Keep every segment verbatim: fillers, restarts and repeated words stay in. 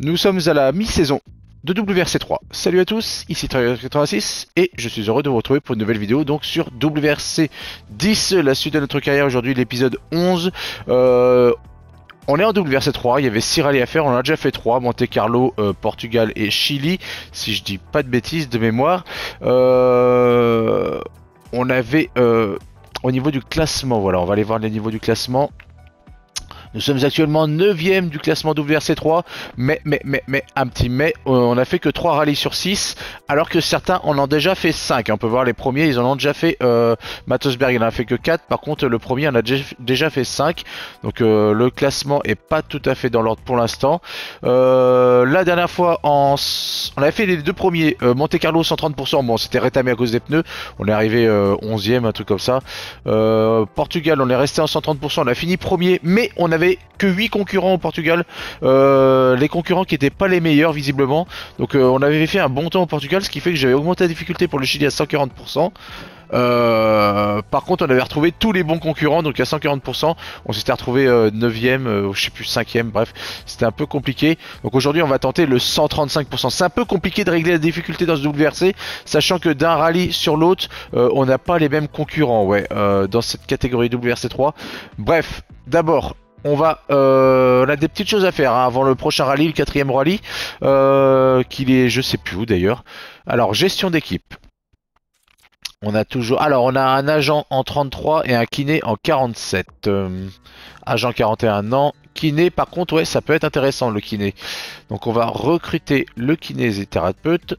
Nous sommes à la mi-saison de W R C trois. Salut à tous, ici Traveilleux quatre-vingt-six et je suis heureux de vous retrouver pour une nouvelle vidéo donc sur W R C dix, la suite de notre carrière aujourd'hui, l'épisode onze. Euh, on est en W R C trois, il y avait six rallyes à faire, on en a déjà fait trois, Monte-Carlo, euh, Portugal et Chili, si je dis pas de bêtises de mémoire. Euh, on avait euh, au niveau du classement, voilà, on va aller voir les niveaux du classement. Nous sommes actuellement neuvième du classement W R C trois, mais, mais, mais, mais, un petit mais, on n'a fait que trois rallyes sur six, alors que certains en ont déjà fait cinq. On peut voir les premiers, ils en ont déjà fait, euh, Mattosberg, il n'en a fait que quatre, par contre le premier en a déjà fait cinq, donc euh, le classement est pas tout à fait dans l'ordre pour l'instant. Euh, la dernière fois, en... on avait fait les deux premiers, euh, Monte-Carlo cent trente pour cent, bon c'était rétamé à cause des pneus, on est arrivé euh, onzième, un truc comme ça. Euh, Portugal, on est resté en cent trente pour cent, on a fini premier, mais on a que huit concurrents au Portugal, euh, les concurrents qui n'étaient pas les meilleurs visiblement, donc euh, on avait fait un bon temps au Portugal, ce qui fait que j'avais augmenté la difficulté pour le Chili à cent quarante pour cent. Euh, par contre on avait retrouvé tous les bons concurrents, donc à cent quarante pour cent on s'était retrouvé euh, neuvième, euh, je sais plus cinquième, bref c'était un peu compliqué. Donc aujourd'hui on va tenter le cent trente-cinq pour cent. C'est un peu compliqué de régler la difficulté dans ce W R C, sachant que d'un rallye sur l'autre euh, on n'a pas les mêmes concurrents, ouais, euh, dans cette catégorie W R C trois. Bref, d'abord on va, euh, on a des petites choses à faire hein, avant le prochain rallye, le quatrième rallye, euh, qu'il est, je sais plus où d'ailleurs. Alors gestion d'équipe. On a toujours, alors on a un agent en trente-trois et un kiné en quarante-sept. Euh, agent quarante et un ans, kiné par contre ouais ça peut être intéressant le kiné. Donc on va recruter le kinésithérapeute.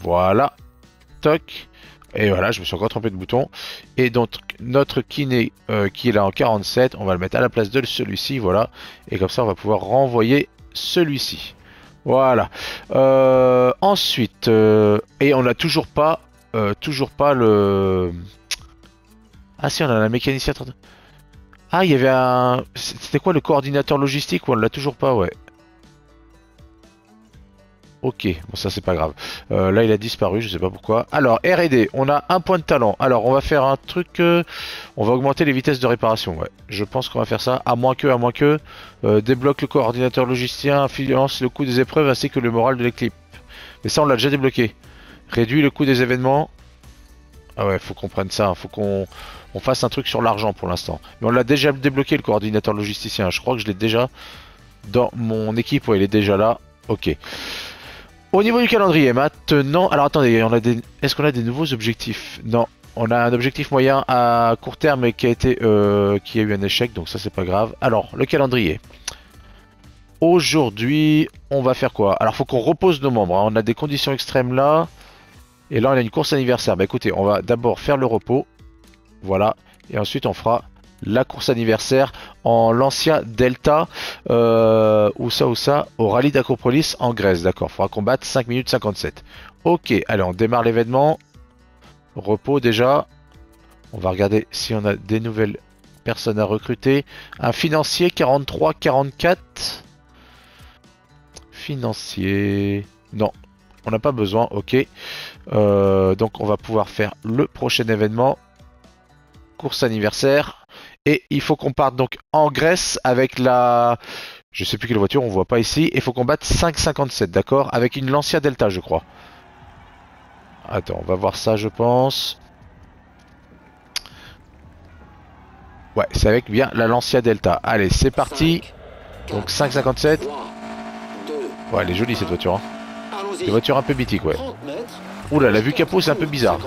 Voilà, toc. Et voilà, je me suis encore trompé de bouton. Et donc, notre kiné euh, qui est là en quarante-sept, on va le mettre à la place de celui-ci, voilà. Et comme ça, on va pouvoir renvoyer celui-ci. Voilà. Euh, ensuite, euh, et on n'a toujours pas, euh, toujours pas le... Ah si, on a la mécanicien... Ah, il y avait un... C'était quoi le coordinateur logistique? On ne l'a toujours pas, ouais. Ok, bon ça c'est pas grave. Euh, là il a disparu, je sais pas pourquoi. Alors R et D, on a un point de talent. Alors on va faire un truc, euh, on va augmenter les vitesses de réparation. Ouais, je pense qu'on va faire ça. À moins que, à moins que, euh, débloque le coordinateur logisticien, influence le coût des épreuves ainsi que le moral de l'équipe. Mais ça on l'a déjà débloqué. Réduit le coût des événements. Ah ouais, faut qu'on prenne ça, hein. Faut qu'on on fasse un truc sur l'argent pour l'instant. Mais on l'a déjà débloqué le coordinateur logisticien. Je crois que je l'ai déjà dans mon équipe. Ouais, il est déjà là. Ok. Au niveau du calendrier, maintenant... Alors attendez, on a des... Est-ce qu'on a des nouveaux objectifs? Non, on a un objectif moyen à court terme qui a été, euh, qui a eu un échec, donc ça c'est pas grave. Alors, le calendrier. Aujourd'hui, on va faire quoi? Alors, faut qu'on repose nos membres, hein. On a des conditions extrêmes là. Et là, on a une course anniversaire. Bah écoutez, on va d'abord faire le repos. Voilà. Et ensuite, on fera la course anniversaire en Lancia Delta, euh, ou ça ou ça, au rallye d'Acropolis en Grèce, d'accord, faudra combattre cinq minutes cinquante-sept. Ok, allez, on démarre l'événement, repos déjà, on va regarder si on a des nouvelles personnes à recruter, un financier quarante-trois quarante-quatre, financier, non, on n'a pas besoin, ok, euh, donc on va pouvoir faire le prochain événement, course anniversaire. Et il faut qu'on parte donc en Grèce avec la... Je sais plus quelle voiture, on voit pas ici. Il faut qu'on batte cinq cinquante-sept, d'accord? Avec une Lancia Delta, je crois. Attends, on va voir ça, je pense. Ouais, c'est avec bien la Lancia Delta. Allez, c'est parti. Donc cinq cinquante-sept. Ouais, elle est jolie cette voiture, hein. Des voitures un peu mythiques, ouais. Oula, la vue capot, c'est un peu bizarre.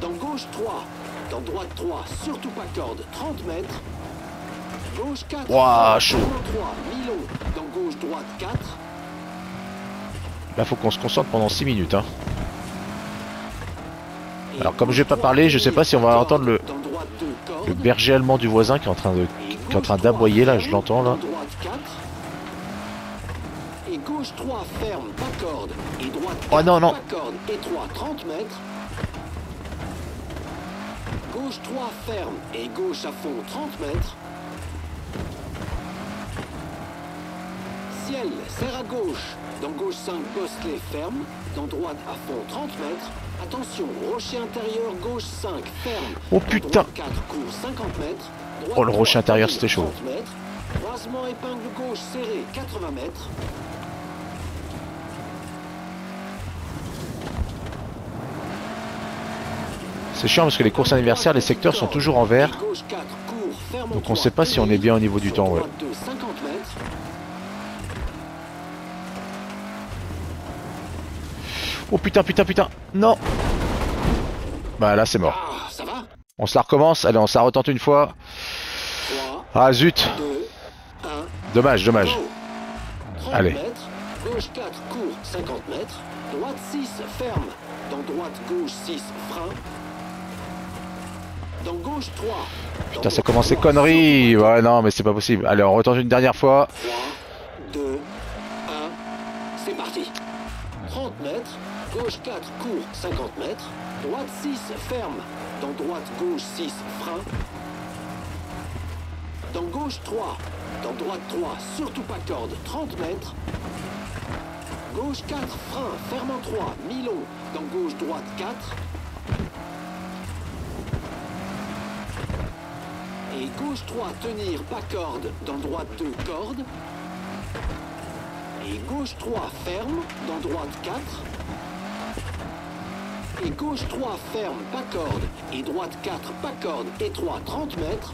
Dans gauche trois, dans droite trois, surtout pas corde, trente mètres. Gauche quatre, wow, chaud. Dans gauche droite quatre. Là faut qu'on se concentre pendant six minutes hein. Alors comme je vais pas parler, je sais pas si on va entendre le, le berger allemand du voisin qui est en train de qui est en train d'aboyer là, je l'entends là. Et gauche trois ferme, pas corde, et droite quatre, oh non non. Pas corde, et trois, trente mètres. Gauche trois ferme et gauche à fond trente mètres. Ciel, serre à gauche. Dans gauche cinq, bosselet ferme. Dans droite à fond trente mètres. Attention, rocher intérieur, gauche cinq ferme. Oh putain. Dans droite quatre, court cinquante mètres. Oh, le rocher intérieur, c'était chaud. Croisement épingle gauche serré, quatre-vingts mètres. C'est chiant parce que les courses anniversaires, les secteurs sont toujours en vert. Donc on ne sait pas si on est bien au niveau du temps. Ouais. Oh putain, putain, putain. Non. Bah là c'est mort. On se la recommence. Allez, on se la retente une fois. Ah zut. Dommage, dommage. Allez. Gauche quatre, court, cinquante mètres. Droite six, ferme. Dans droite, gauche six, frein. Dans gauche trois. Putain, ça commence ces conneries. Ouais, non, mais c'est pas possible. Allez, on retente une dernière fois. trois, deux, un. C'est parti. trente mètres. Gauche quatre, court, cinquante mètres. Droite six, ferme. Dans droite, gauche six, frein. Dans gauche trois. Dans droite trois, surtout pas corde, trente mètres. Gauche quatre, frein, ferme en trois, Milon. Dans gauche droite quatre. Et gauche trois, tenir, pas corde. Dans droite deux, corde. Et gauche trois, ferme. Dans droite quatre. Et gauche trois, ferme, pas corde. Et droite quatre, pas corde. Et trois, trente mètres.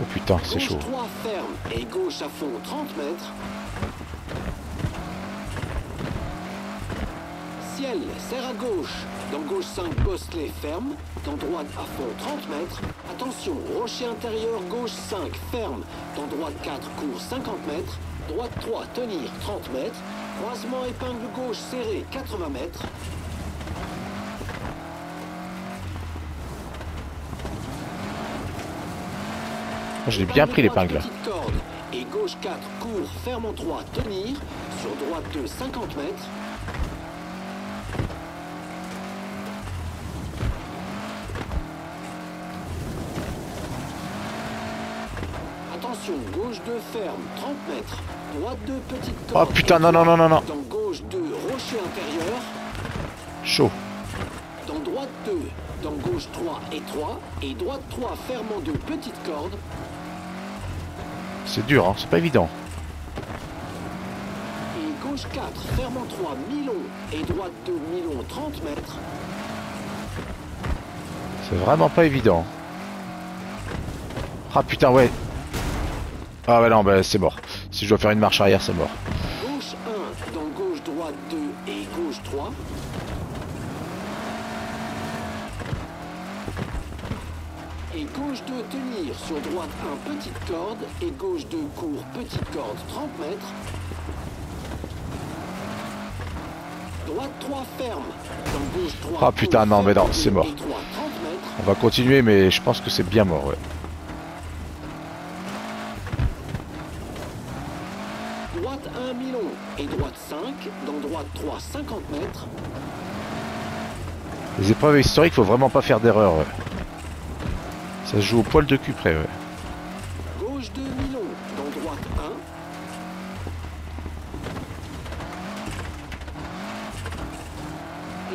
Oh putain, c'est chaud. Gauche trois, ferme. Et gauche à fond, trente mètres. Ciel, serre à gauche. Dans gauche cinq, bosselet ferme. Dans droite à fond, trente mètres. Attention, rocher intérieur, gauche cinq, ferme. Dans droite quatre, court, cinquante mètres. Droite trois, tenir, trente mètres. Croisement épingle gauche serré, quatre-vingts mètres. Je l'ai bien pris l'épingle. Et gauche quatre, court, ferme en trois, tenir. Sur droite deux, cinquante mètres. Gauche deux, ferme, trente mètres. Droite deux, petite corde. Oh putain, non, non, non, non, non. Dans gauche deux, rocher intérieur. Chaud. Dans droite deux, dans gauche trois et trois. Et droite trois, ferme en deux, petite corde. C'est dur, hein, c'est pas évident. Et gauche quatre, ferme en trois, Milon. Et droite deux, Milon, trente mètres. C'est vraiment pas évident. Ah putain, ouais. Ah bah non, bah c'est mort. Si je dois faire une marche arrière, c'est mort. Gauche un, dans gauche droite deux et gauche trois. Et gauche deux, tenir sur droite un, petite corde. Et gauche deux, court, petite corde, trente mètres. Droite trois, ferme. Dans gauche trois. Ah putain, non, mais non, c'est mort. On va continuer, mais je pense que c'est bien mort, ouais. Droite un, Milon, et droite cinq, dans droite trois, cinquante mètres. Les épreuves historiques, faut vraiment pas faire d'erreur. Ouais. Ça se joue au poil de cul près. Ouais. Gauche deux, Milon, dans droite un.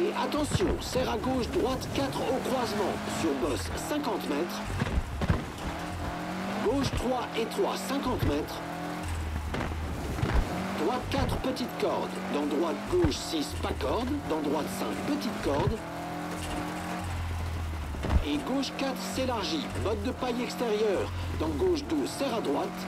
Et attention, serre à gauche, droite quatre au croisement, sur bosse cinquante mètres. Gauche trois et trois, cinquante mètres. Droite quatre, petite corde. Dans droite gauche six, pas corde. Dans droite cinq, petite corde. Et gauche quatre, s'élargit. Botte de paille extérieure. Dans gauche deux, serre à droite.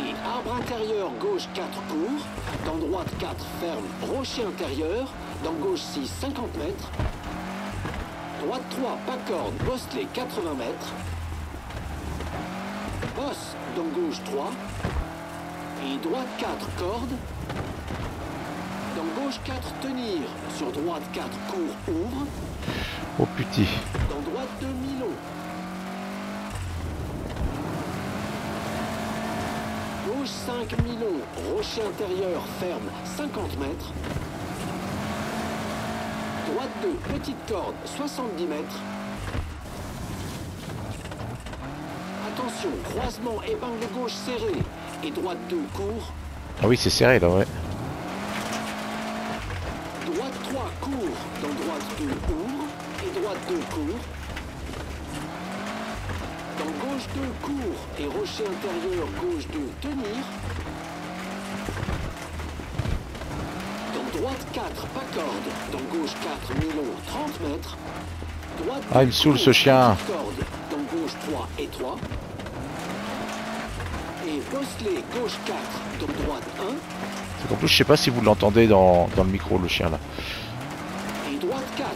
Et arbre intérieur, gauche quatre, court. Dans droite quatre, ferme, rocher intérieur. Dans gauche six, cinquante mètres. Droite trois, pas corde, bosselet quatre-vingts mètres. Bosse, dans gauche trois. Et droite quatre, corde. Dans gauche quatre, tenir. Sur droite quatre, court, ouvre. Oh putain. Dans droite deux, Milon. Gauche cinq, Milon. Rocher intérieur, ferme, cinquante mètres. Droite deux, petite corde, soixante-dix mètres. Attention, croisement, épingle gauche serrée. Et droite deux, court. Ah oui, c'est serré là, ouais. Droite Droite trois court, donc droite deux ouvre, et droite deux court. Dans gauche deux court, et rocher intérieur, gauche deux tenir. Dans droite quatre, pas corde, dans gauche quatre, Milon, trente mètres. Droite ah, il me saoule ce chien. Corde, dans gauche trois, étroit. Et bosselé, gauche quatre, dans droite un. En plus, je sais pas si vous l'entendez dans, dans le micro, le chien là. Et droite quatre,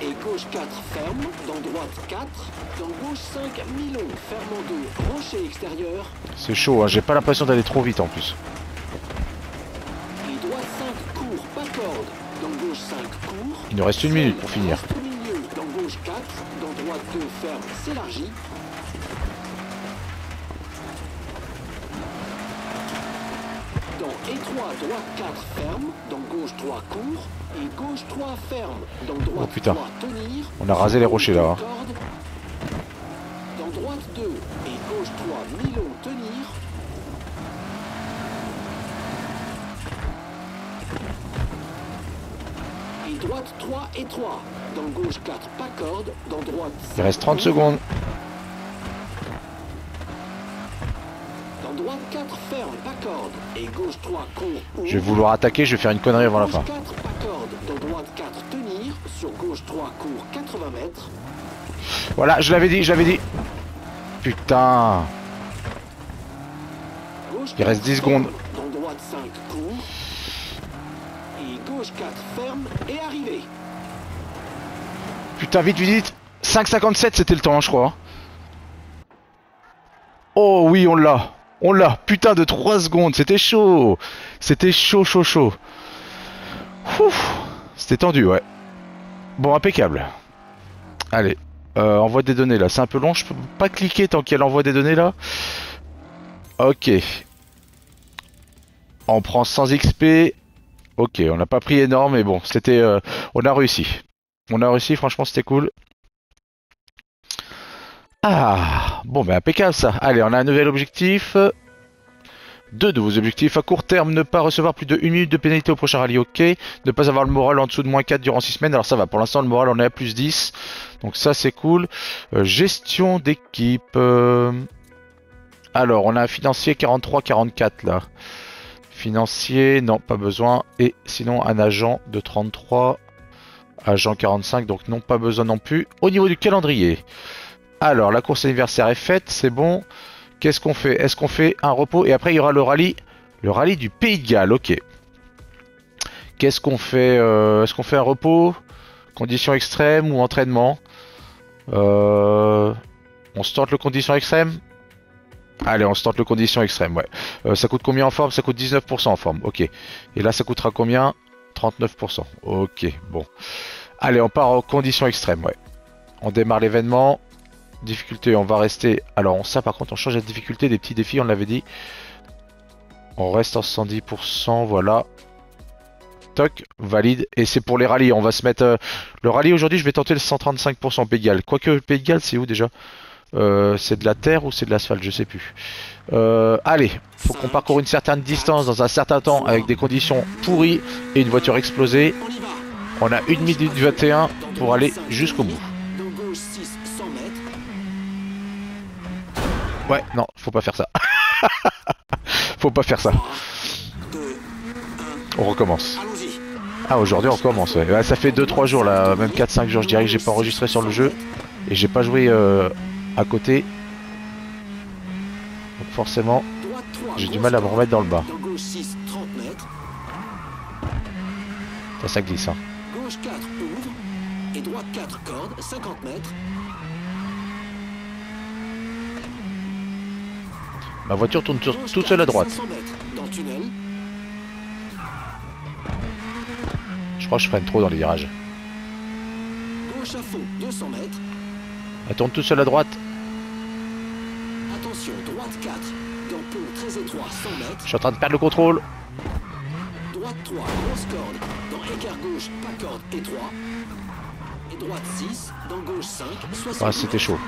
et gauche quatre ferme, dans droite quatre, dans gauche cinq, Milon, ferme en deux, rocher extérieur. C'est chaud, hein, j'ai pas l'impression d'aller trop vite en plus. Et droite cinq, court, pas corde, dans gauche cinq, court. Il nous reste une minute pour finir. Milieu, dans gauche quatre, dans droite deux, ferme, s'élargit. Étroit, droite quatre ferme, dans gauche trois court, et gauche trois ferme, dans droite oh, putain. trois tenir. On a rasé les rochers là. Hein. Dans droite deux, et gauche trois Milon tenir. Et droite trois étroit, dans gauche quatre pas corde, dans droite cinq. Il reste trente secondes. Droite quatre, ferme, pas corde, et gauche trois, court. Je vais vouloir attaquer, je vais faire une connerie avant la fin. Gauche quatre, pas corde, dans droite quatre, tenir, sur gauche trois, court, quatre-vingts mètres. Voilà, je l'avais dit, je l'avais dit. Putain. Il reste dix secondes. Dans droite cinq, court. Et gauche quatre, ferme, et arrivé. Putain, vite, vite, cinq cinquante-sept, c'était le temps, je crois. Oh oui, on l'a. On l'a, putain de trois secondes, c'était chaud. C'était chaud, chaud, chaud. C'était tendu, ouais. Bon, impeccable. Allez, euh, envoie des données là. C'est un peu long, je peux pas cliquer tant qu'elle envoie des données là. Ok. On prend cent X P. Ok, on n'a pas pris énorme, mais bon, c'était... Euh, on a réussi. On a réussi, franchement, c'était cool. Ah, bon ben impeccable ça. Allez, on a un nouvel objectif. Deux nouveaux objectifs. À court terme, ne pas recevoir plus de une minute de pénalité au prochain rallye, ok. Ne pas avoir le moral en dessous de moins quatre durant six semaines. Alors ça va, pour l'instant le moral on est à plus dix. Donc ça c'est cool. Euh, gestion d'équipe. Euh... Alors, on a un financier quarante-trois quarante-quatre là. Financier, non, pas besoin. Et sinon un agent de trente-trois. Agent quarante-cinq, donc non, pas besoin non plus. Au niveau du calendrier. Alors, la course anniversaire est faite, c'est bon. Qu'est-ce qu'on fait? Est-ce qu'on fait un repos? Et après, il y aura le rallye, le rallye du Pays de Galles, ok. Qu'est-ce qu'on fait? euh, Est-ce qu'on fait un repos? Conditions extrêmes ou entraînement? euh, On se tente le condition extrême? Allez, on se tente le condition extrême, ouais. Euh, ça coûte combien en forme? Ça coûte dix-neuf pour cent en forme, ok. Et là, ça coûtera combien? trente-neuf pour cent, ok, bon. Allez, on part aux conditions extrêmes, ouais. On démarre l'événement. Difficulté, on va rester. Alors, on, ça par contre, on change la difficulté des petits défis, on l'avait dit. On reste en cent dix pour cent, voilà. Toc, valide. Et c'est pour les rallyes. On va se mettre. Euh, le rallye aujourd'hui, je vais tenter le cent trente-cinq pour cent Pays de Galles. Quoique le Pays de Galles, c'est où déjà? euh, C'est de la terre ou c'est de l'asphalte? Je sais plus. Euh, allez, faut qu'on parcourt une certaine distance dans un certain temps avec des conditions pourries et une voiture explosée. On a une minute vingt et un pour aller jusqu'au bout. Ouais, non, faut pas faire ça. Faut pas faire ça. On recommence. Ah, aujourd'hui on recommence, ouais. Là, ça fait deux trois jours, là, même quatre cinq jours, je dirais que j'ai pas enregistré sur le jeu. Et j'ai pas joué euh, à côté. Donc forcément, j'ai du mal à me remettre dans le bas. Ça, ça glisse, hein. Gauche quatre ouvre, et droite quatre cordes, cinquante mètres. Ma voiture tourne toute seule à droite. Je crois que je freine trop dans les virages. Elle tourne toute seule à droite. Je suis en train de perdre le contrôle. Ah, c'était chaud.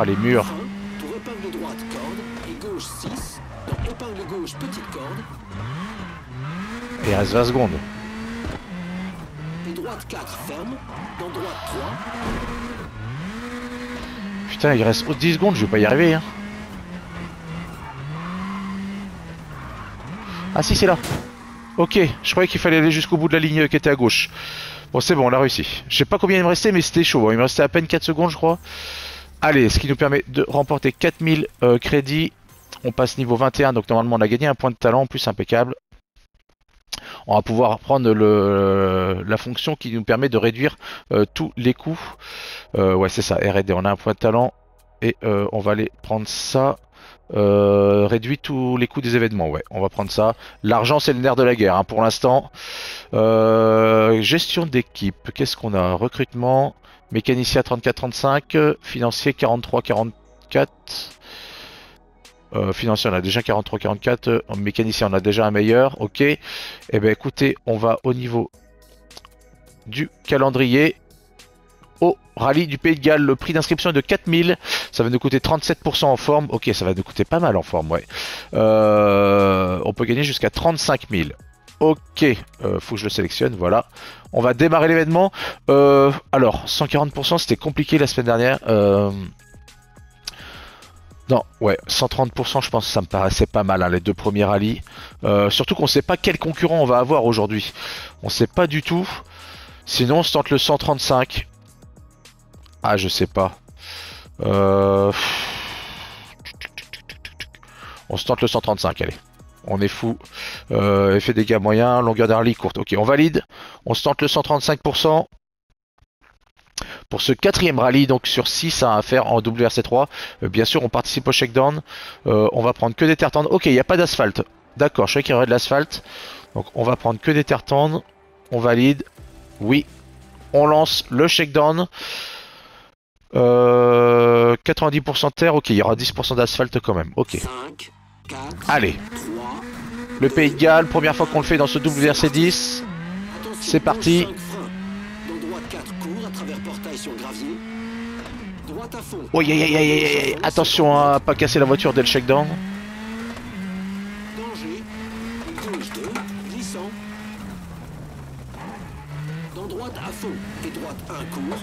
Ah, les murs. épingle gauche, petite corde. Il reste vingt secondes. Et droite quatre, ferme. Dans droite trois. Putain, il reste dix secondes, je vais pas y arriver. Hein. Ah si, c'est là. Ok, je croyais qu'il fallait aller jusqu'au bout de la ligne qui était à gauche. Bon, c'est bon, on l'a réussi. Je sais pas combien il me restait, mais c'était chaud. Il me restait à peine quatre secondes, je crois. Allez, ce qui nous permet de remporter quatre mille euh, crédits. On passe niveau vingt et un, donc normalement on a gagné un point de talent en plus, impeccable. On va pouvoir prendre le, la fonction qui nous permet de réduire euh, tous les coûts. Euh, ouais, c'est ça, R et D, on a un point de talent. Et euh, on va aller prendre ça. Euh, réduit tous les coûts des événements, ouais, on va prendre ça. L'argent, c'est le nerf de la guerre, hein, pour l'instant. Euh, gestion d'équipe, qu'est-ce qu'on a? Recrutement, mécanicien trente-quatre trente-cinq, financier quarante-trois quarante-quatre. Euh, financier, on a déjà quarante-trois quarante-quatre, mécanicien, on a déjà un meilleur, ok. Et eh bien écoutez, on va au niveau du calendrier. Au rallye du Pays de Galles, le prix d'inscription est de quatre mille, ça va nous coûter trente-sept pour cent en forme, ok, ça va nous coûter pas mal en forme, ouais. Euh, on peut gagner jusqu'à trente-cinq mille, ok, euh, faut que je le sélectionne, voilà. On va démarrer l'événement, euh, alors cent quarante pour cent c'était compliqué la semaine dernière, euh... non, ouais, cent trente pour cent je pense que ça me paraissait pas mal, hein, les deux premiers rallyes, euh, surtout qu'on sait pas quel concurrent on va avoir aujourd'hui, on sait pas du tout, sinon on se tente le cent trente-cinq. Ah, je sais pas. Euh... On se tente le cent trente-cinq, allez. On est fou. Euh, effet dégâts moyens, longueur d'arly courte. Ok, on valide. On se tente le cent trente-cinq pour cent. Pour ce quatrième rallye, donc sur six à faire en W R C trois. Euh, bien sûr, on participe au checkdown. Euh, on va prendre que des terres tendres. Ok, il n'y a pas d'asphalte. D'accord, je sais qu'il y aurait de l'asphalte. Donc, on va prendre que des terres tendres. On valide. Oui. On lance le checkdown. Euh, quatre-vingt-dix pour cent terre, ok, il y aura dix pour cent d'asphalte quand même, ok. cinq, quatre, allez, trois, le Pays de Galles, première fois qu'on le fait dans ce W R C dix. C'est parti. Oh, yeah, yeah, yeah, yeah, yeah. Attention à pas casser la voiture dès le checkdown. Dans droite à fond et droite un court.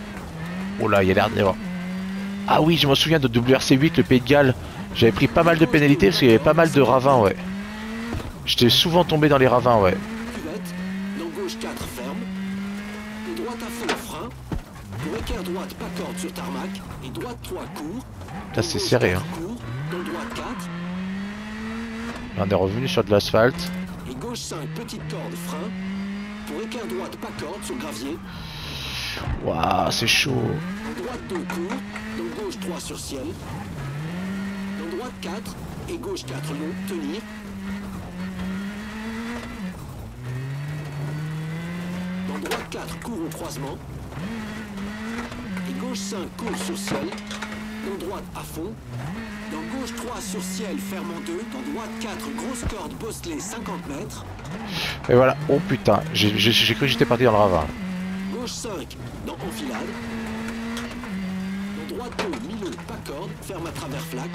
Oh là, il y a l'air d'avoir... Ah oui, je m'en souviens de W R C huit, le Pays de Galles. J'avais pris pas mal de pénalités parce qu'il y avait pas mal de ravins, ouais. J'étais souvent tombé dans les ravins, ouais. Là, c'est serré, hein. On est revenu sur de l'asphalte. Waouh, c'est chaud. Dans droite deux cours, dans gauche trois sur ciel. Dans droite quatre et gauche quatre long, tenir. Dans droite quatre cours au croisement. Et gauche cinq cours sur ciel. Dans droite à fond. Dans gauche trois sur ciel, ferme en deux. Dans droite quatre, grosse corde bosselée cinquante mètres. Et voilà, oh putain, j'ai cru que j'étais parti dans le ravin. cinq dans enfilade, dans droite deux, milieu, pas corde, ferme à travers flac.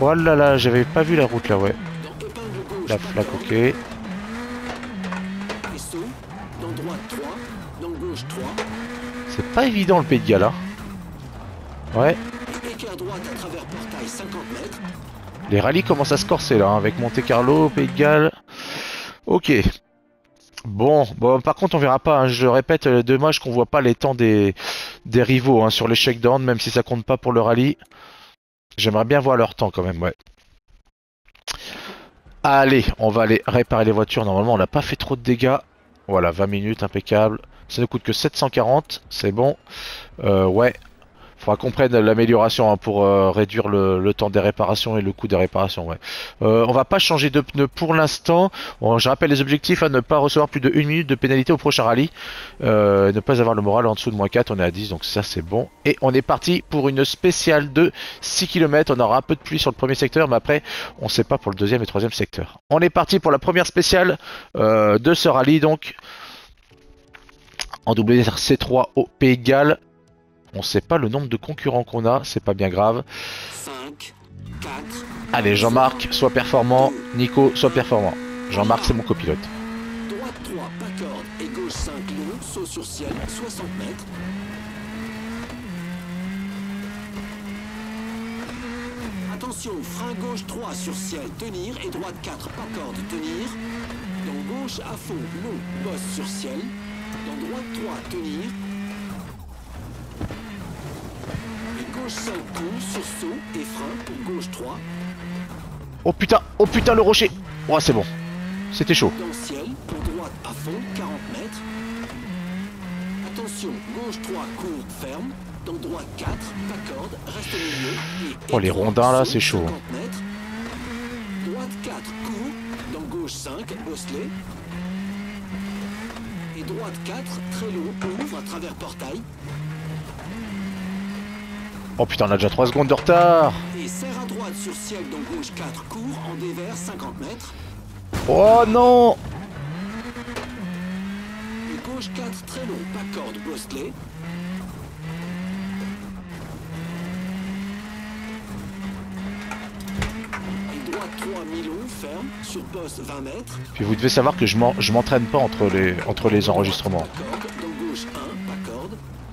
Oh là là, j'avais pas vu la route là, ouais. Dans épingle gauche, la flac, ok. Et saut, dans droite trois, dans gauche trois. C'est pas évident le Pays de Galles là. Ouais. Écart droite à travers portail cinquante mètres. Les rallyes commencent à se corser là, hein, avec Monte-Carlo, Pays de Galles. Ok. Bon, bon, par contre on verra pas, hein. Je répète, dommage qu'on voit pas les temps des, des rivaux, hein, sur les checkdowns, même si ça compte pas pour le rallye. J'aimerais bien voir leur temps quand même, ouais. Allez, on va aller réparer les voitures, normalement on n'a pas fait trop de dégâts. Voilà, vingt minutes, impeccable. Ça ne coûte que sept cent quarante, c'est bon. Euh, ouais, faudra qu'on prenne l'amélioration, hein, pour euh, réduire le, le temps des réparations et le coût des réparations. Ouais. Euh, on va pas changer de pneus pour l'instant. Bon, je rappelle les objectifs, à ne pas recevoir plus de une minute de pénalité au prochain rallye. Euh, ne pas avoir le moral en dessous de moins quatre, on est à dix, donc ça c'est bon. Et on est parti pour une spéciale de six kilomètres. On aura un peu de pluie sur le premier secteur, mais après on sait pas pour le deuxième et troisième secteur. On est parti pour la première spéciale euh, de ce rallye, donc en W R C trois au Pays de Galles. On sait pas le nombre de concurrents qu'on a, c'est pas bien grave. cinq, quatre, Allez, Jean-Marc, sois performant. Nico, sois performant. Jean-Marc, c'est mon copilote. Droite trois, pas corde et gauche cinq, long, saut sur ciel, soixante mètres. Attention, frein gauche trois sur ciel, tenir et droite quatre, pas corde, tenir. Dans gauche à fond, long, bosse sur ciel. Dans droite trois, tenir. Et gauche cinq, long, sur saut et frein pour gauche trois. Oh putain, oh putain le rocher. Oh c'est bon, c'était chaud. Dans ciel, pour droite à fond, quarante mètres. Attention, gauche trois, courbe, ferme. Dans droite quatre, pas corde, reste au milieu. Oh les rondins là, c'est chaud. Droite quatre, court. Dans gauche cinq, bosselet. Et droite quatre, très long, ouvre à travers portail. Oh putain, on a déjà trois secondes de retard. Et serre à droite sur ciel, dans gauche quatre, court, en dévers, cinquante mètres. Oh non. Et gauche quatre, très long, pas corde, bosselet. trois mille euros, ferme, sur poste vingt mètres. Puis vous devez savoir que je m'entraîne pas entre les, entre les enregistrements.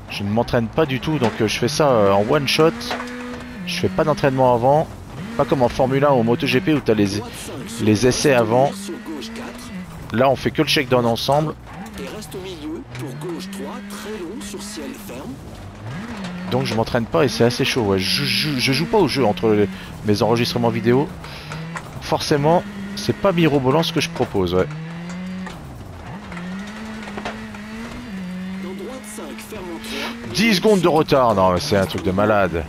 Je ne m'entraîne pas du tout, donc je fais ça en one shot. Je fais pas d'entraînement avant. Pas comme en Formule un ou en MotoGP où tu as les, les essais avant. Là on fait que le check down ensemble. Donc je m'entraîne pas et c'est assez chaud. Ouais. Je, je, je joue pas au jeu entre les, mes enregistrements vidéo. Forcément, c'est pas mirobolant ce que je propose, ouais. dix secondes de retard, non mais c'est un truc de malade.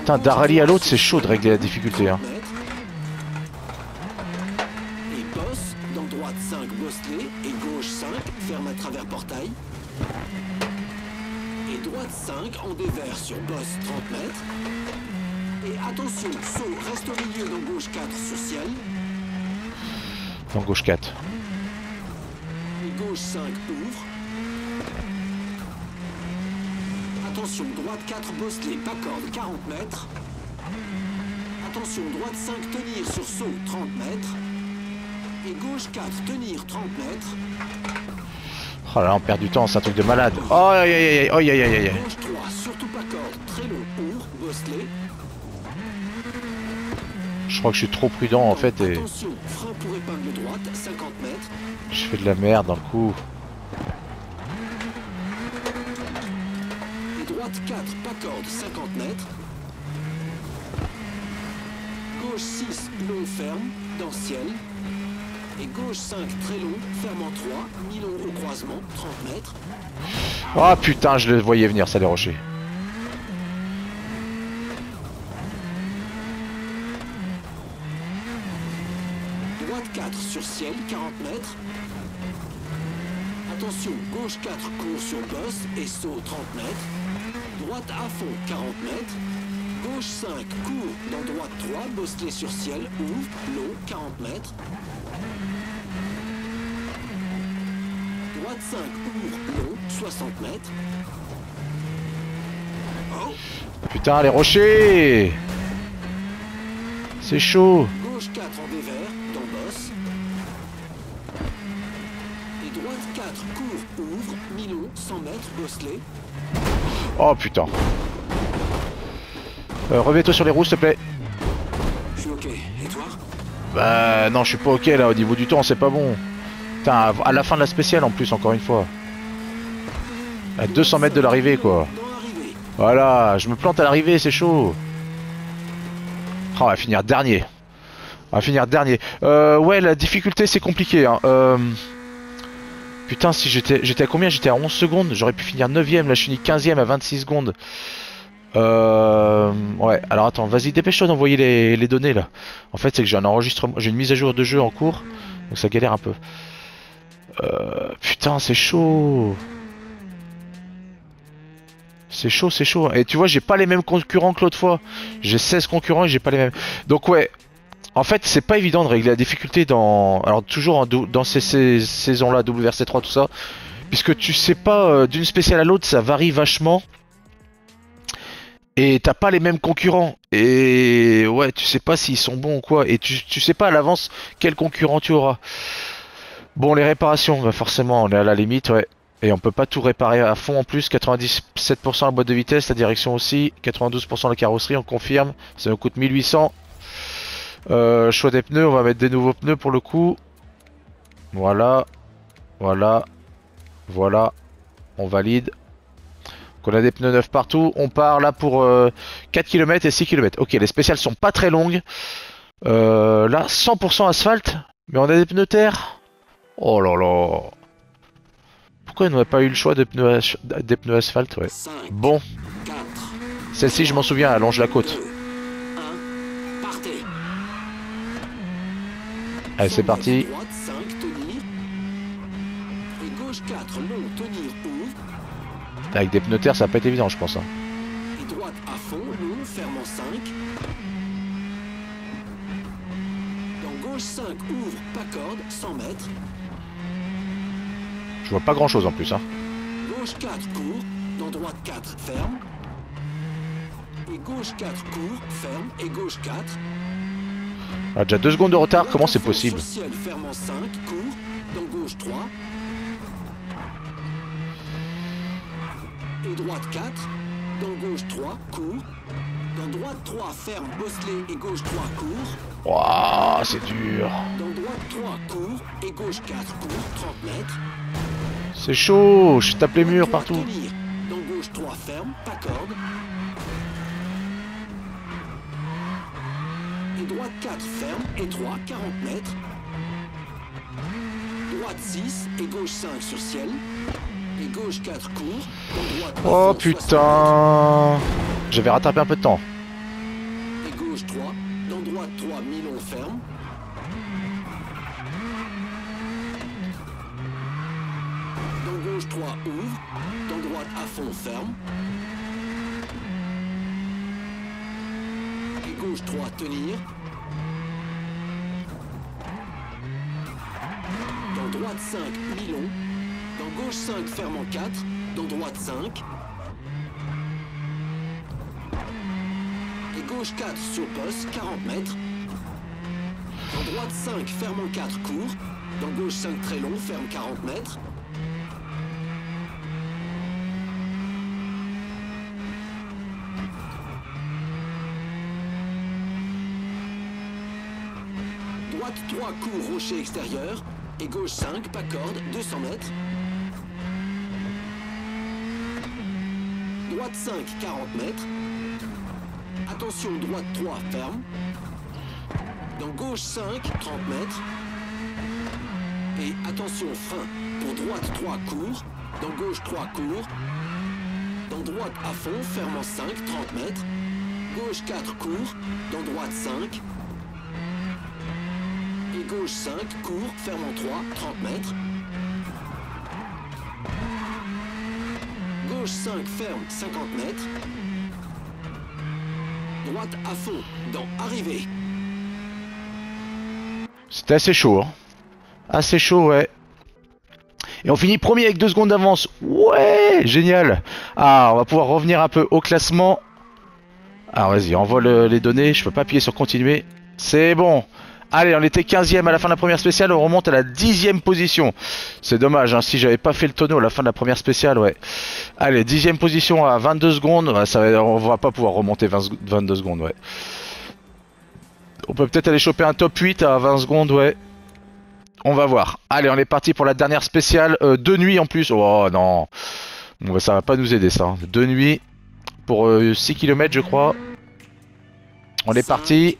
Putain, d'un rallye à l'autre, c'est chaud de régler la difficulté. Hein. Dans gauche quatre. Et gauche cinq, ouvre. Attention, droite quatre, bosselet, pas corde, quarante mètres. Attention, droite cinq, tenir sur saut, trente mètres. Et gauche quatre, tenir, trente mètres. Oh là, on perd du temps, c'est un truc de malade. Oh, aïe, aïe, aïe, aïe, aïe, aïe. Gauche trois, surtout pas corde, très long, ouvre, bosselet. Je crois que je suis trop prudent en fait et je fais de la merde dans le coup. Droite quatre, pas corde, cinquante mètres. Gauche six, long, ferme, dans ciel. Et gauche cinq, très long, ferme en trois, mi-long au croisement, trente mètres. Ah putain, je le voyais venir, ça les rochers. Sur ciel, quarante mètres. Attention, gauche quatre, court sur bosse et saut, trente mètres. Droite à fond, quarante mètres. Gauche cinq, court dans droite trois, bosselet sur ciel, ouvre, long, quarante mètres. Droite cinq, ouvre, long, soixante mètres. Oh. Putain, les rochers! C'est chaud! Gauche quatre en dévers. Cours, ouvre, Milon, cent mètres, bosselet. Oh putain. Euh, Remets-toi sur les roues, s'il te plaît. Je suis ok. Et toi? Bah non, je suis pas ok là. Au niveau du temps, c'est pas bon. Putain, à la fin de la spéciale en plus, encore une fois. À deux cents mètres de l'arrivée, quoi. Voilà, je me plante à l'arrivée, c'est chaud. Oh, on va finir dernier. On va finir dernier. Euh, ouais, la difficulté, c'est compliqué. Hein. Euh... Putain, si j'étais j'étais à combien? J'étais à onze secondes, j'aurais pu finir neuvième, là je finis quinzième à vingt-six secondes. Euh... Ouais, alors attends, vas-y, dépêche-toi d'envoyer les, les données là. En fait, c'est que j'ai un enregistrement, j'ai une mise à jour de jeu en cours, donc ça galère un peu. Euh... Putain, c'est chaud. C'est chaud, c'est chaud. Et tu vois, j'ai pas les mêmes concurrents que l'autre fois. J'ai seize concurrents et j'ai pas les mêmes. Donc ouais... En fait, c'est pas évident de régler la difficulté dans... Alors, toujours en dans ces, ces saisons-là, W R C trois, tout ça. Puisque tu sais pas, euh, d'une spéciale à l'autre, ça varie vachement. et t'as pas les mêmes concurrents. Et ouais, tu sais pas s'ils sont bons ou quoi. Et tu, tu sais pas à l'avance quel concurrent tu auras. Bon, les réparations, bah forcément, on est à la limite, ouais. Et on peut pas tout réparer à fond en plus. Quatre-vingt-dix-sept pour cent la boîte de vitesse, la direction aussi. quatre-vingt-douze pour cent la carrosserie, on confirme. Ça nous coûte mille huit cents. Euh, choix des pneus, on va mettre des nouveaux pneus pour le coup. Voilà. Voilà. Voilà. On valide. Donc on a des pneus neufs partout. On part là pour euh, quatre kilomètres et six kilomètres. Ok, les spéciales sont pas très longues. Euh, là, cent pour cent asphalte. Mais on a des pneus terre. Oh là là. Pourquoi on n'a pas eu le choix des pneus, as des pneus asphalte, ouais. Bon. Celle-ci, je m'en souviens, elle longe la côte. Allez, c'est parti. Avec des pneus terre, ça va pas être évident, je pense. Hein. Je vois pas grand chose en plus. Hein. Gauche quatre court, dans droite quatre ferme. Et gauche quatre court, ferme, et gauche quatre. Ah, déjà deux secondes de retard, comment c'est possible? Social, ferme en cinq, court, dans gauche trois. Et droite quatre, dans gauche trois, court. Dans droite trois, ferme, bosselé, et gauche trois, court. Waouh, c'est dur. Dans droite trois, court, et gauche quatre, court, trente mètres. C'est chaud, je tape les murs partout. Dans gauche trois, ferme, pas corde. Et droite quatre, ferme, et trois, quarante mètres. Droite six, et gauche cinq sur ciel. Et gauche quatre, court. Droite, oh putain. J'avais rattrapé un peu de temps. Et gauche trois, dans droite trois, Milon ferme. Dans gauche trois, ouvre. Dans droite à fond, ferme. Et gauche trois, tenir. Dans droite cinq, Milon. Dans gauche cinq, ferme en quatre. Dans droite cinq. Et gauche quatre, sur poste, quarante mètres. Dans droite cinq, ferme en quatre, court. Dans gauche cinq, très long, ferme, quarante mètres. Droite trois, court, rocher extérieur. Et gauche cinq, pas corde, deux cents mètres. Droite cinq, quarante mètres. Attention, droite trois, ferme. Dans gauche cinq, trente mètres. Et attention, frein. Pour droite trois, court. Dans gauche trois, court. Dans droite à fond, ferme en cinq, trente mètres. Gauche quatre, court. Dans droite cinq. Et gauche cinq, court, ferme en trois, trente mètres. Gauche cinq, ferme, cinquante mètres. Droite à fond, dans arrivée. C'était assez chaud, hein. Assez chaud, ouais. Et on finit premier avec deux secondes d'avance. Ouais, génial. Ah, on va pouvoir revenir un peu au classement. Ah, vas-y, envoie le, les données. Je peux pas appuyer sur continuer. C'est bon. Allez, on était quinzième à la fin de la première spéciale, on remonte à la dixième position. C'est dommage, hein, si j'avais pas fait le tonneau à la fin de la première spéciale, ouais. Allez, dixième position à vingt-deux secondes, ça, on va pas pouvoir remonter vingt, vingt-deux secondes, ouais. On peut peut-être aller choper un top huit à vingt secondes, ouais. On va voir. Allez, on est parti pour la dernière spéciale, euh, de nuit en plus. Oh non, bon, ça va pas nous aider ça. Hein. De nuit, pour euh, six kilomètres je crois. On est parti.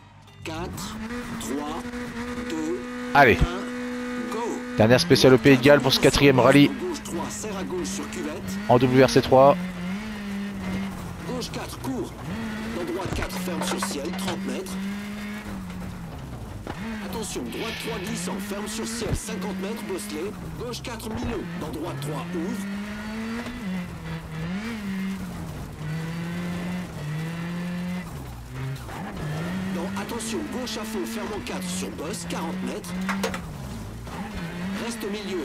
Allez, dernière spéciale au Pays de Galles pour ce quatrième rallye en W R C trois. Attention, gauche à fond, ferme en quatre sur boss, quarante mètres. Reste au milieu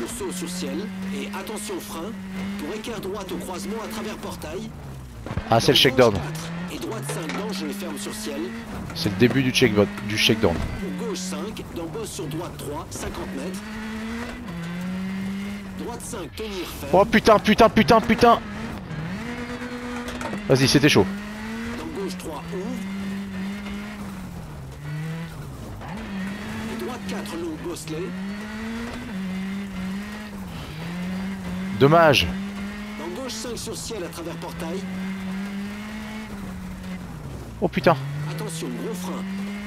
pour saut sur ciel. Et attention, frein pour écart droite au croisement à travers portail. Ah, c'est le check-down. C'est le début du check-down. Du check down. Oh putain, putain, putain, putain. Vas-y, c'était chaud. Dommage. Oh putain. Attention, gros frein.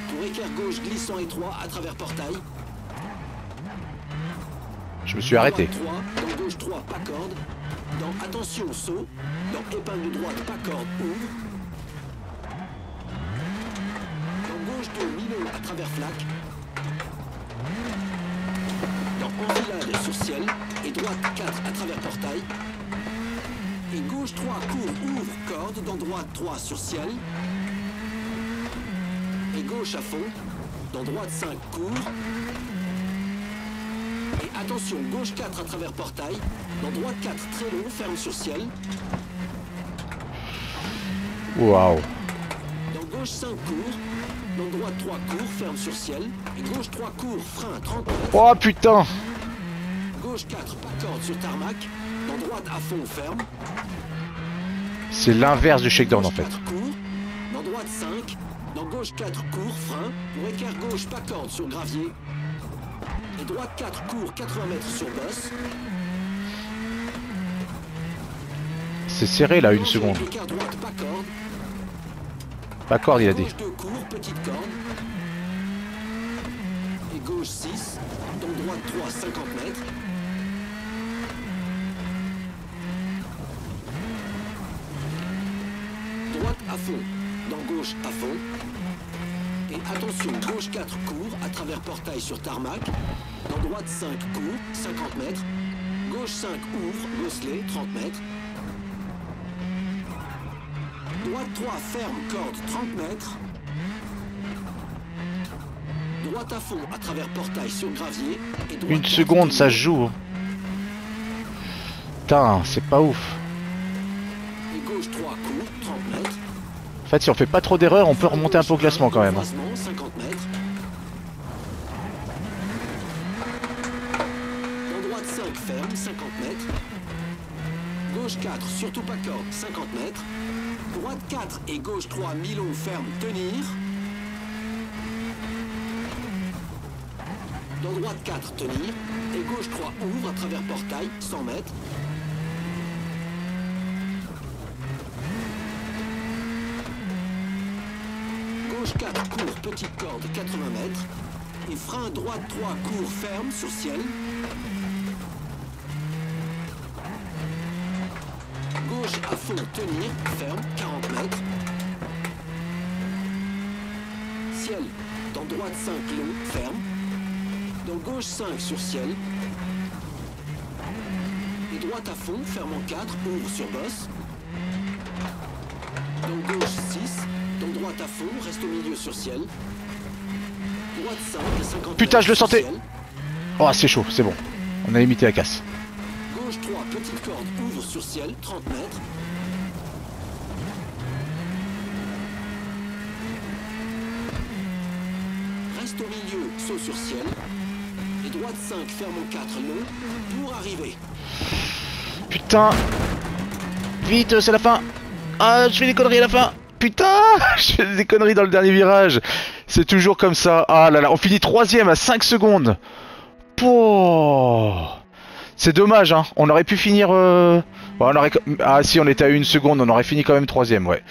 Pour écart gauche glissant étroit à travers portail. Je me suis arrêté. trois, dans gauche trois, pas corde. Dans attention, saut. Dans épingle droite, pas corde, ouvre. Dans gauche deux, minot à travers flaque. Dans enfilade sur ciel. Et droite quatre à travers portail. Et gauche trois, court, ouvre, corde. Dans droite trois sur ciel. Et gauche à fond, dans droite cinq court. Et attention, gauche quatre à travers portail, dans droite quatre très long, ferme sur ciel. Waouh. Dans gauche cinq court, dans droite trois court, ferme sur ciel. Et gauche trois court, frein trente. Oh putain. Gauche quatre, pas corde sur tarmac, dans droite à fond, ferme. C'est l'inverse du shakedown en fait. Court, dans droite cinq. Dans gauche quatre, court, frein, pour écart gauche, pas corde sur gravier. Et droite quatre, court, quatre-vingts mètres sur bosse. C'est serré là, une gauche, seconde. Écart droite, pas corde. Pas corde, il a dit. Gauche deux, court, petite corde. Et gauche six, dans droite trois, cinquante mètres. Droite à fond. Dans gauche à fond. Et attention, gauche quatre court, à travers portail sur tarmac. Dans droite cinq court, cinquante mètres. Gauche cinq ouvre, gosselet, trente mètres. Droite trois ferme, corde, trente mètres. Droite à fond, à travers portail sur gravier. Et une seconde, ça se joue. Putain, c'est pas ouf. Et gauche trois court, trente mètres. En fait, si on fait pas trop d'erreurs, on peut remonter un peu au classement quand même. Dans droite cinq ferme, cinquante mètres. Gauche quatre, surtout pas corde, cinquante mètres. Droite quatre et gauche trois, milon ferme, tenir. Dans droite quatre, tenir. Et gauche trois, ouvre à travers portail, cent mètres. quatre court, petite corde, quatre-vingts mètres. Et frein droite trois court, ferme sur ciel. Gauche à fond, tenir, ferme, quarante mètres. Ciel, dans droite cinq long, ferme. Dans gauche cinq sur ciel. Et droite à fond, ferme en quatre, ouvre sur bosse. Dans gauche six. Dans droite à fond, reste au milieu sur ciel. Droite cinq, cinquante. Putain, je le sentais. Oh, c'est chaud, c'est bon. On a limité la casse. Gauche trois, petite corde, ouvre sur ciel, trente mètres. Reste au milieu, saut sur ciel. Et droite cinq, ferme en quatre, long, pour arriver. Putain. Vite, c'est la fin. Ah, je fais des conneries à la fin. Putain, je fais des conneries dans le dernier virage. C'est toujours comme ça. Ah là là, on finit troisième à cinq secondes. Pouh. C'est dommage, hein. On aurait pu finir... Euh... Bon, on aurait... Ah si, on était à une seconde, on aurait fini quand même troisième, ouais.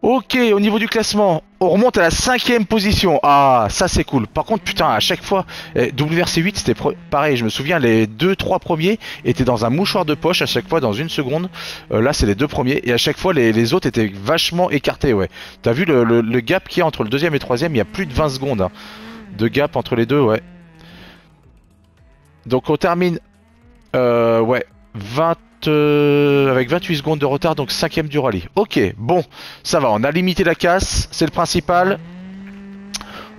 Ok, au niveau du classement, on remonte à la cinquième position. Ah, ça c'est cool. Par contre, putain, à chaque fois, eh, W R C huit, c'était pareil. Je me souviens, les deux trois premiers étaient dans un mouchoir de poche à chaque fois, dans une seconde. Euh, là, c'est les deux premiers. Et à chaque fois, les, les autres étaient vachement écartés, ouais. T'as vu le, le, le gap qu'il y a entre le deuxième et le troisième? Il y a plus de vingt secondes hein, de gap entre les deux, ouais. Donc, on termine... Euh, ouais, vingt... Euh, avec vingt-huit secondes de retard, donc cinquième du rallye. Ok, bon, ça va, on a limité la casse, c'est le principal.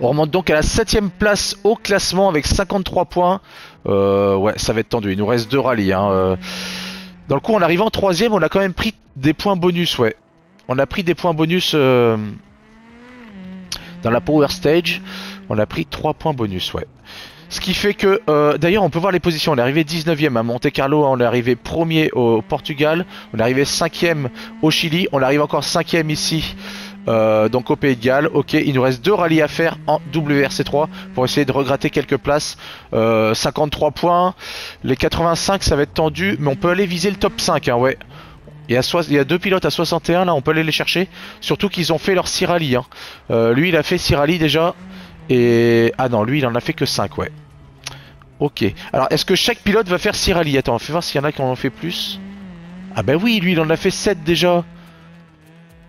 On remonte donc à la septième place au classement avec cinquante-trois points. Euh, ouais, ça va être tendu, il nous reste deux rallyes. Hein. Dans le coup, en arrivant troisième, on a quand même pris Des points bonus, ouais. On a pris des points bonus euh, dans la Power Stage. On a pris trois points bonus, ouais. Ce qui fait que, euh, d'ailleurs, on peut voir les positions. On est arrivé dix-neuvième à Monte-Carlo, on est arrivé premier au Portugal, on est arrivé cinquième au Chili, on arrive encore cinquième ici, euh, donc au Pays de Galles. Ok, il nous reste deux rallyes à faire en W R C trois pour essayer de regratter quelques places. Euh, cinquante-trois points, les quatre-vingt-cinq, ça va être tendu, mais on peut aller viser le top cinq, hein, ouais. Il y, a so il y a deux pilotes à soixante et un, là, on peut aller les chercher, surtout qu'ils ont fait leurs six rallyes. Hein. Euh, lui, il a fait six rallyes déjà. Et... ah non, lui il en a fait que cinq, ouais. Ok. Alors est-ce que chaque pilote va faire six rallyes? Attends, on fait voir s'il y en a qui en ont fait plus. Ah bah oui, lui il en a fait sept déjà.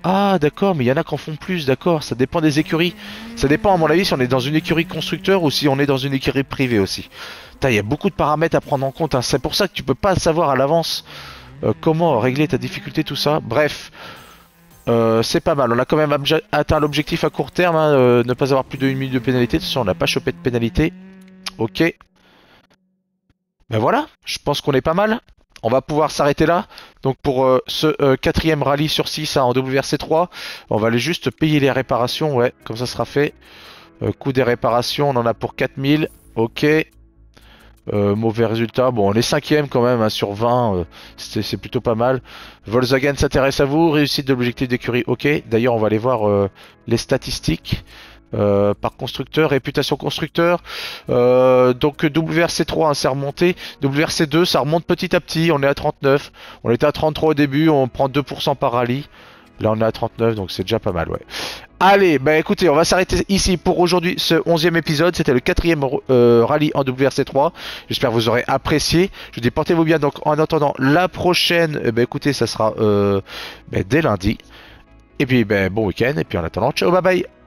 Ah d'accord, mais il y en a qui en font plus, d'accord. Ça dépend des écuries. Ça dépend à mon avis si on est dans une écurie constructeur ou si on est dans une écurie privée aussi. Il y a beaucoup de paramètres à prendre en compte. Hein. C'est pour ça que tu peux pas savoir à l'avance euh, comment régler ta difficulté, tout ça. Bref. Euh, c'est pas mal, on a quand même atteint l'objectif à court terme, hein, euh, ne pas avoir plus de une minute de pénalité, de toute façon on n'a pas chopé de pénalité. Ok. Ben voilà, je pense qu'on est pas mal. On va pouvoir s'arrêter là. Donc pour euh, ce euh, quatrième rallye sur six hein, en W R C trois, on va aller juste payer les réparations, ouais, comme ça sera fait. Euh, coût des réparations, on en a pour quatre mille, ok. Euh, mauvais résultat, bon on est cinquième quand même hein, sur vingt, euh, c'est plutôt pas mal. Volkswagen s'intéresse à vous, réussite de l'objectif d'écurie, ok. D'ailleurs on va aller voir euh, les statistiques euh, par constructeur, réputation constructeur. euh, Donc W R C trois hein, c'est remonté, W R C deux ça remonte petit à petit, on est à trente-neuf. On était à trente-trois au début, on prend deux pour cent par rallye. Là on est à trente-neuf donc c'est déjà pas mal, ouais. Allez, bah écoutez, on va s'arrêter ici pour aujourd'hui ce onzième épisode. C'était le quatrième euh, rallye en W R C trois. J'espère que vous aurez apprécié. Je vous dis, portez-vous bien. Donc, en attendant la prochaine, bah écoutez, ça sera euh, bah, dès lundi. Et puis, bah, bon week-end. Et puis, en attendant, ciao, bye bye.